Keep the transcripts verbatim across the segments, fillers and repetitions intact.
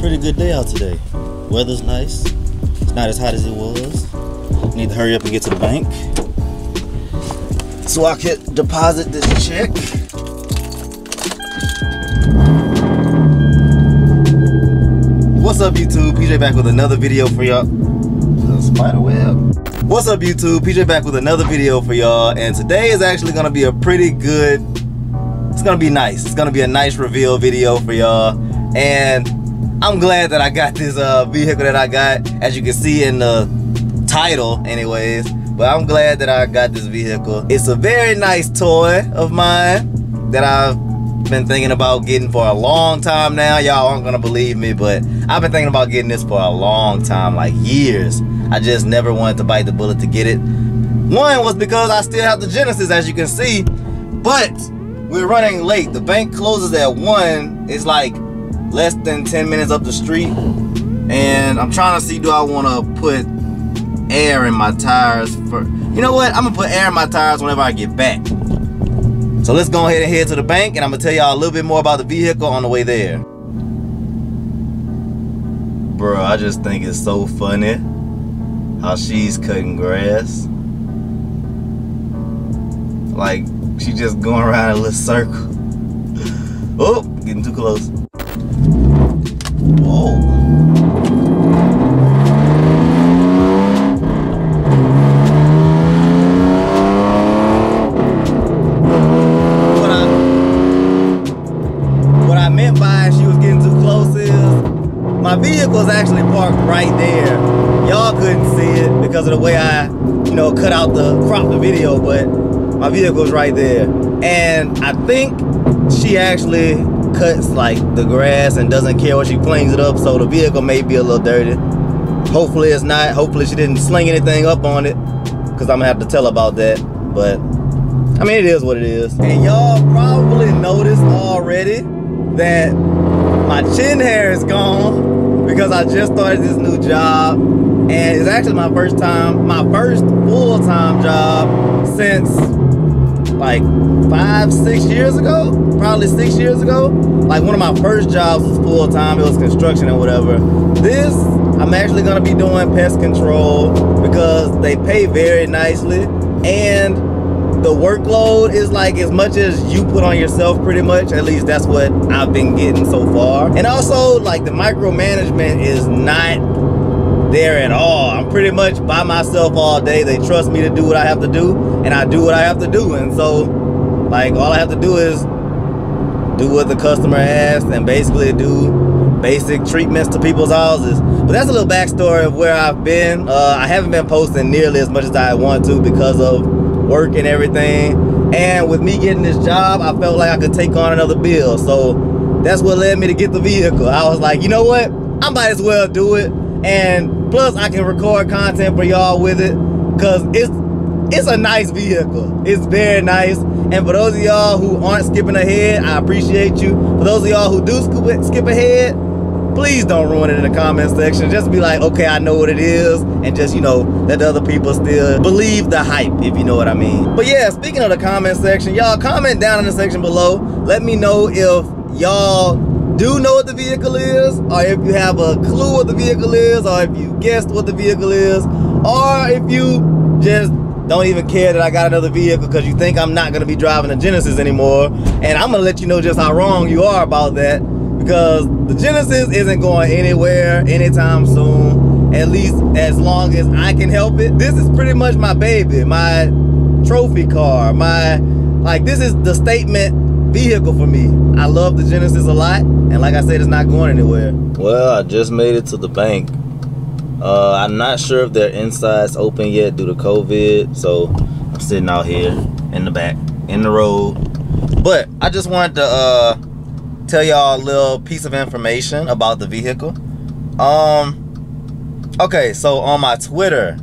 pretty good day out today. Weather's nice. It's not as hot as it was. Need to hurry up and get to the bank so I can deposit this check. What's up, YouTube? P J back with another video for y'all. Spider web. What's up, YouTube? P J back with another video for y'all, and today is actually gonna be a pretty good. It's gonna be nice. It's gonna be a nice reveal video for y'all, and I'm glad that I got this uh, vehicle that I got, as you can see in the title, anyways. But I'm glad that I got this vehicle. It's a very nice toy of mine that I've been thinking about getting for a long time now. Y'all aren't gonna believe me, but I've been thinking about getting this for a long time, like years. I just never wanted to bite the bullet to get it. One was because I still have the Genesis, as you can see, but we're running late. The bank closes at one. It's like less than ten minutes up the street. And I'm trying to see, do I want to put air in my tires? For, you know what? I'm going to put air in my tires whenever I get back. So let's go ahead and head to the bank, and I'm going to tell y'all a little bit more about the vehicle on the way there. Bro, I just think it's so funny how she's cutting grass. Like, she just going around in a little circle. Oh, getting too close. Whoa. What I, what I meant by she was getting too close is, my vehicle's actually parked right there. Y'all couldn't see it because of the way I, you know, cut out the, crop the video, but my vehicle's right there. And I think she actually cuts like the grass and doesn't care when she cleans it up, so the vehicle may be a little dirty. Hopefully it's not. Hopefully she didn't sling anything up on it, because I'm gonna have to tell about that. But I mean, it is what it is. And y'all probably noticed already that my chin hair is gone because I just started this new job. And it's actually my first time, my first full-time job since like five, six years ago, probably six years ago. Like, one of my first jobs was full-time, it was construction and whatever. This, I'm actually gonna be doing pest control because they pay very nicely, and the workload is like as much as you put on yourself, pretty much. At least that's what I've been getting so far. And also, like, the micromanagement is not there at all. I'm pretty much by myself all day. They trust me to do what I have to do, and I do what I have to do. And so, like, all I have to do is do what the customer asks and basically do basic treatments to people's houses. But that's a little backstory of where I've been. Uh, I haven't been posting nearly as much as I want to because of work and everything. And with me getting this job, I felt like I could take on another bill. So that's what led me to get the vehicle. I was like, you know what? I might as well do it. And plus, I can record content for y'all with it, because it's it's a nice vehicle. It's very nice. And for those of y'all who aren't skipping ahead, I appreciate you. For those of y'all who do skip ahead, please don't ruin it in the comment section. Just be like, okay, I know what it is, and just, you know, let the other people still believe the hype, if you know what I mean. But yeah, speaking of the comment section, y'all comment down in the section below. Let me know if y'all do know what the vehicle is, or if you have a clue what the vehicle is, or if you guessed what the vehicle is, or if you just don't even care that I got another vehicle because you think I'm not going to be driving a Genesis anymore. And I'm going to let you know just how wrong you are about that, because the Genesis isn't going anywhere anytime soon, at least as long as I can help it. This is pretty much my baby, my trophy car, my, like, this is the statement vehicle for me. I love the Genesis a lot, and like I said, it's not going anywhere. Well, I just made it to the bank. Uh, I'm not sure if their inside's open yet due to COVID, so I'm sitting out here in the back, in the road. But I just wanted to uh, tell y'all a little piece of information about the vehicle. Um, okay, so on my Twitter,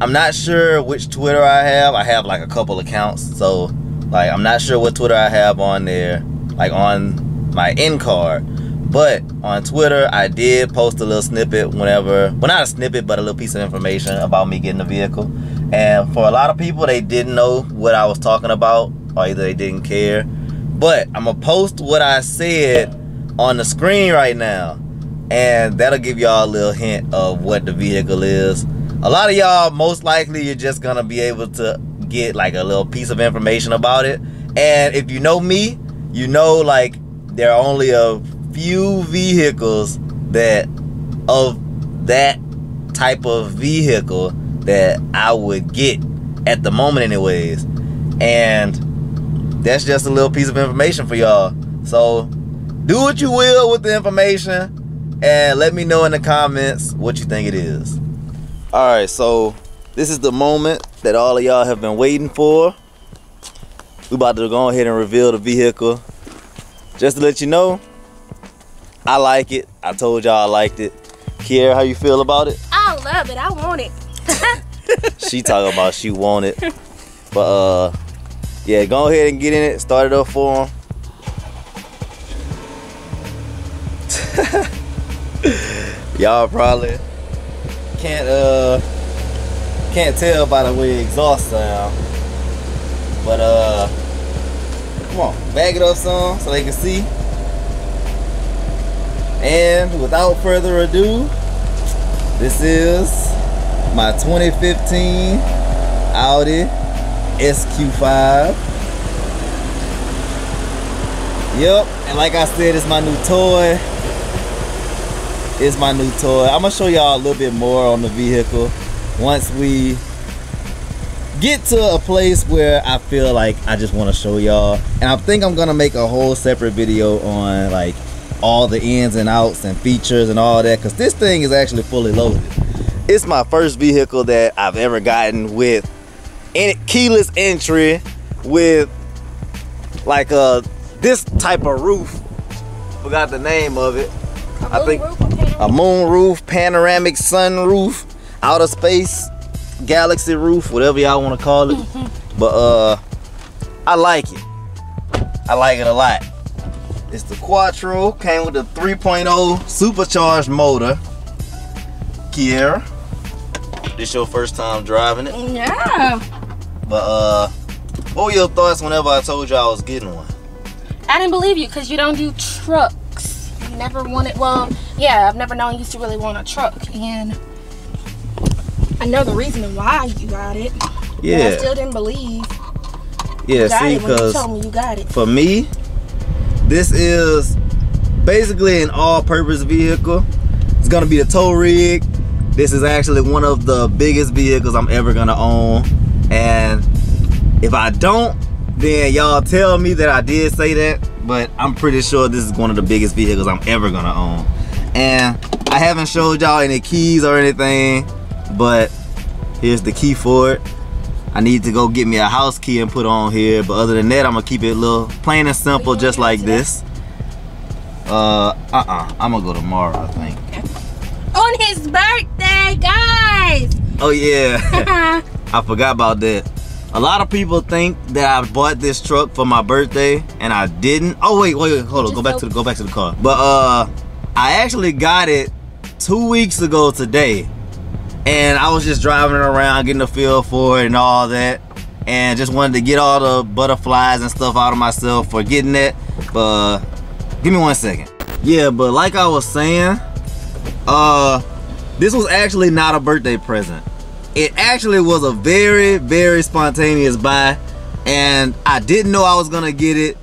I'm not sure which Twitter I have. I have like a couple accounts, so like, I'm not sure what Twitter I have on there, like on my end card. But on Twitter, I did post a little snippet whenever, well, not a snippet, but a little piece of information about me getting the vehicle. And for a lot of people, they didn't know what I was talking about, or either they didn't care. But I'm gonna post what I said on the screen right now. and that'll give y'all a little hint of what the vehicle is. A lot of y'all, most likely, you're just gonna be able to get like a little piece of information about it. And if you know me, you know like there are only a few vehicles that of that type of vehicle that I would get at the moment anyways, and that's just a little piece of information for y'all. So do what you will with the information and let me know in the comments what you think it is. All right, so this is the moment that all of y'all have been waiting for. We about to go ahead and reveal the vehicle. Just to let you know, I like it. I told y'all I liked it. Kiara, how you feel about it? I love it. I want it. She talking about she want it. But uh, yeah, go ahead and get in it. Start it up for him. Y'all probably can't uh can't tell by the way exhaust sound. But uh, come on, bag it up some so they can see. And without further ado, this is my twenty fifteen Audi S Q five. Yep, and like I said, it's my new toy. It's my new toy. I'm gonna show y'all a little bit more on the vehicle once we get to a place where I feel like I just want to show y'all. And I think I'm gonna make a whole separate video on like all the ins and outs and features and all that, because this thing is actually fully loaded. It's my first vehicle that I've ever gotten with keyless entry, with like a this type of roof. Forgot the name of it. A I think roof, a moon roof, panoramic sun roof, outer space, galaxy roof, whatever y'all want to call it. But uh, I like it. I like it a lot. It's the Quattro, came with a three point oh supercharged motor. Kiara, this your first time driving it? Yeah. But uh, what were your thoughts whenever I told you I was getting one? I didn't believe you, because you don't do trucks. You never wanted, well, yeah, I've never known you to really want a truck. And I know the reason why you got it. Yeah. But I still didn't believe. Yeah, see, because you told me you got it. For me, this is basically an all-purpose vehicle. It's gonna be a tow rig. This is actually one of the biggest vehicles I'm ever gonna own. And if I don't, then y'all tell me that I did say that, but I'm pretty sure this is one of the biggest vehicles I'm ever gonna own. And I haven't showed y'all any keys or anything, but here's the key for it. I need to go get me a house key and put on here, but other than that, I'm gonna keep it a little plain and simple, just like this. Uh, uh-uh, I'm gonna go tomorrow, I think. On his birthday, guys! Oh yeah, I forgot about that. A lot of people think that I bought this truck for my birthday, and I didn't. Oh wait, wait, wait, hold on, go back to the, go back to the car. But uh, I actually got it two weeks ago today. And I was just driving around, getting a feel for it and all that, and just wanted to get all the butterflies and stuff out of myself for getting that. But give me one second. Yeah, but like I was saying, uh, this was actually not a birthday present. It actually was a very, very spontaneous buy, and I didn't know I was gonna get it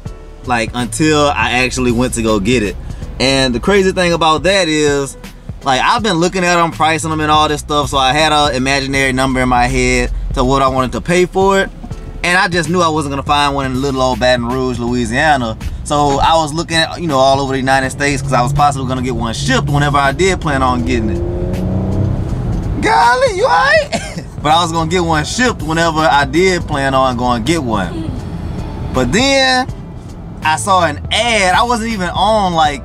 like until I actually went to go get it. And the crazy thing about that is, like, I've been looking at them, pricing them and all this stuff, so I had an imaginary number in my head to what I wanted to pay for it, and I just knew I wasn't gonna find one in little old Baton Rouge, Louisiana. So I was looking at, you know, all over the United States, because I was possibly gonna get one shipped whenever I did plan on getting it. Golly, you all right? But I was gonna get one shipped whenever I did plan on going to get one. But then I saw an ad. I wasn't even on like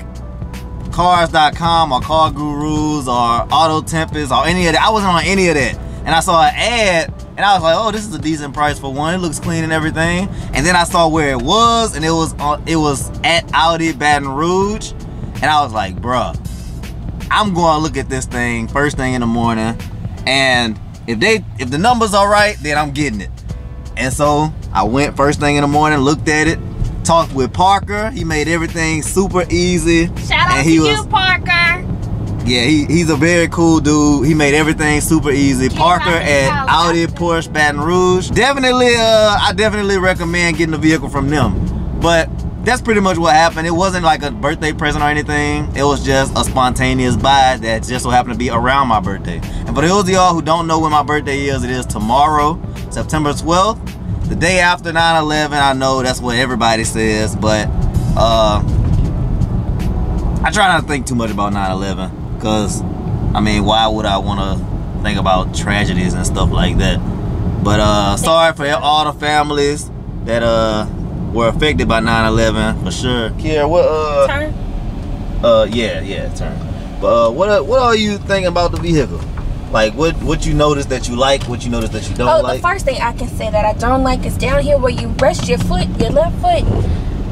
Cars dot com or Car Gurus or Auto Tempest or any of that. I wasn't on any of that. And I saw an ad and I was like, oh, this is a decent price for one. It looks clean and everything. And then I saw where it was, and it was on, it was at Audi Baton Rouge. And I was like, bruh, I'm going to look at this thing first thing in the morning. And if they if the numbers are right, then I'm getting it. And so I went first thing in the morning, looked at it. Talked with Parker. He made everything super easy. Shout out to you, Parker. Yeah, he, he's a very cool dude. He made everything super easy. Kiara Parker at Audi Porsche Baton Rouge. Definitely, uh, I definitely recommend getting a vehicle from them. But that's pretty much what happened. It wasn't like a birthday present or anything. It was just a spontaneous buy that just so happened to be around my birthday. And for those of y'all who don't know when my birthday is, it is tomorrow, September twelfth. The day after nine eleven, I know that's what everybody says, but uh, I try not to think too much about nine eleven because, I mean, why would I want to think about tragedies and stuff like that? But uh, sorry for all the families that uh, were affected by nine eleven, for sure. Kiara, what? Uh, turn. Uh, yeah, yeah, turn. But uh, what what are you thinking about the vehicle? Like what what you notice that you like, what you notice that you don't like? Oh, the like. First thing I can say that I don't like is down here where you rest your foot, your left foot.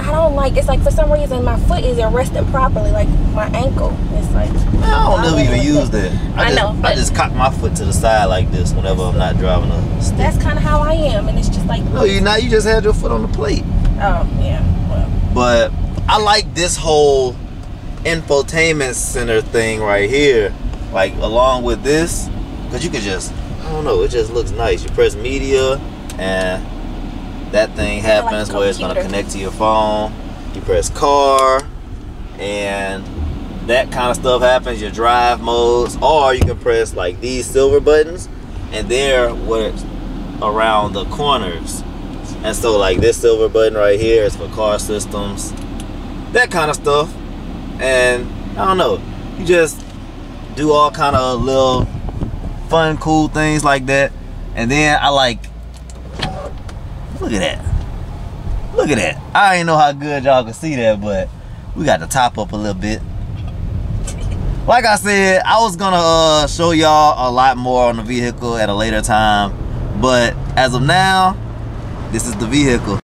I don't like, it's like for some reason my foot isn't resting properly, like my ankle. It's like I don't never even use that. I, I just, know. I just cock my foot to the side like this whenever I'm not driving a stick. That's kind of how I am, and it's just like no, you not. You just had your foot on the plate. Oh yeah. Well. But I like this whole infotainment center thing right here. Like along with this, because you could just, I don't know, it just looks nice. You press media and that thing happens where it's gonna connect to your phone. You press car and that kind of stuff happens, your drive modes, or you can press like these silver buttons and they're what's around the corners. And so like this silver button right here is for car systems, that kind of stuff. And I don't know, you just do all kind of little fun, cool things like that. And then I like, look at that. Look at that. I ain't know how good y'all can see that, but we got to top up a little bit. Like I said, I was gonna uh, show y'all a lot more on the vehicle at a later time, but as of now, this is the vehicle.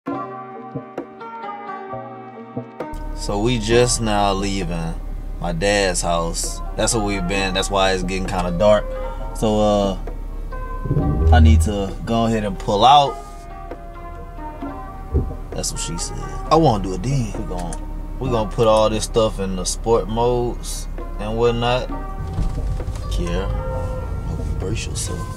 So we just now leaving my dad's house. That's where we've been. That's why it's getting kind of dark. So uh, I need to go ahead and pull out. That's what she said. I won't do it then. We're gonna, we're gonna put all this stuff in the sport modes and whatnot. Kiara, hope you brace yourself.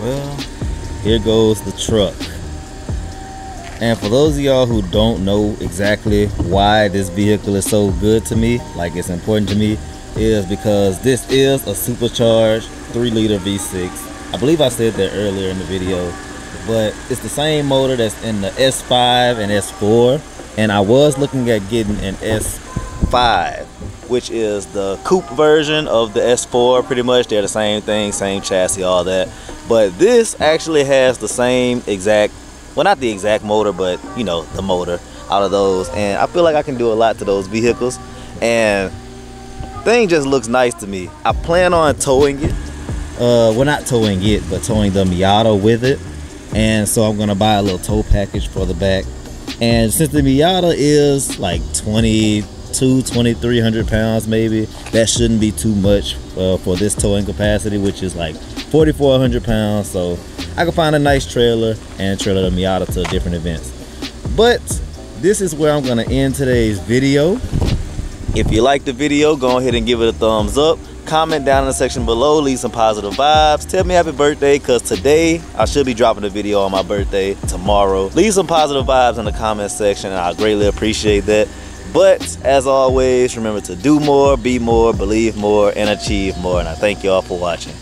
Well, here goes the truck. And for those of y'all who don't know exactly why this vehicle is so good to me, like it's important to me, is because this is a supercharged three liter V six. I believe I said that earlier in the video, but it's the same motor that's in the S five and S four. And I was looking at getting an S five, which is the coupe version of the S four pretty much. They're the same thing, same chassis, all that. But this actually has the same exact, well, not the exact motor, but you know, the motor out of those. And I feel like I can do a lot to those vehicles. And thing just looks nice to me. I plan on towing it. Uh, well, not towing it, but towing the Miata with it. And so I'm gonna buy a little tow package for the back. And since the Miata is like twenty-two, twenty-three hundred pounds maybe, that shouldn't be too much uh, for this towing capacity, which is like forty-four hundred pounds. So I can find a nice trailer and trailer the Miata to different events. But this is where I'm going to end today's video. If you like the video, go ahead and give it a thumbs up. Comment down in the section below, leave some positive vibes. Tell me happy birthday, because today I should be dropping a video on my birthday tomorrow. Leave some positive vibes in the comment section and I greatly appreciate that. But as always, remember to do more, be more, believe more, and achieve more. And I thank y'all for watching.